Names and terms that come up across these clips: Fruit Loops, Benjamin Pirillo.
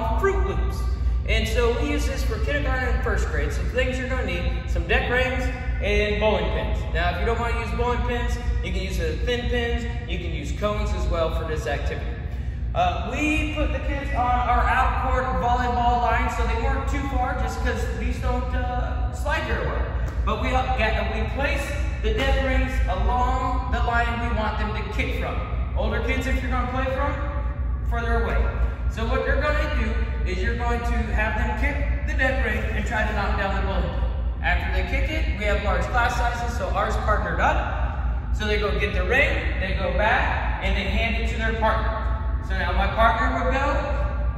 called Fruit Loops. And so we use this for kindergarten and first grade. Some things you're going to need: some deck rings and bowling pins. Now, if you don't want to use bowling pins, you can use the thin pins. You can use cones as well for this activity. We put the kids on our outcourt volleyball line so they weren't too far, just because these don't slide very well. But we place the deck rings along the line we want them to kick from. Older kids, if you're going to play from, further away. So what you're going to do is you're going to have them kick the deck ring and try to knock down the bowling pin. After they kick it, we have large class sizes, so ours partnered up. So they go get the ring, they go back, and they hand it to their partner. So now my partner would go,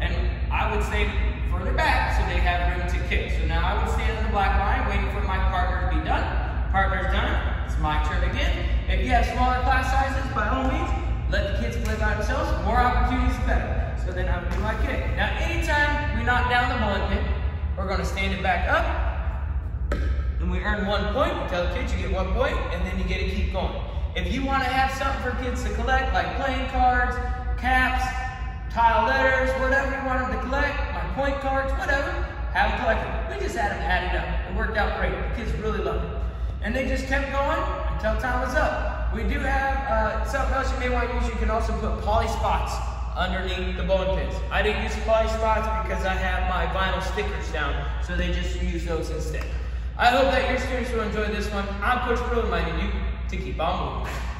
and I would stay further back so they have room to kick. So now I would stand in the black line waiting for my partner to be done. Partner's done, it's my turn again. If you have smaller class sizes, by all means, let the kids play by themselves. More opportunities, better. So then I would do my kick. Now anytime we knock down the bowling pin, we're gonna stand it back up, and we earn 1 point. We tell the kids you get 1 point, and then you get to keep going. If you wanna have something for kids to collect, like playing cards, caps, tile letters, whatever you want them to collect, my point cards, whatever, have them collected. We just had them added up. It worked out great. The kids really loved it. And they just kept going until time was up. We do have something else you may want to use. You can also put poly spots underneath the bowling pins. I didn't use poly spots because I have my vinyl stickers down, so they just use those instead. I hope that your students will enjoy this one. I'm Coach Pirillo reminding you to keep on moving.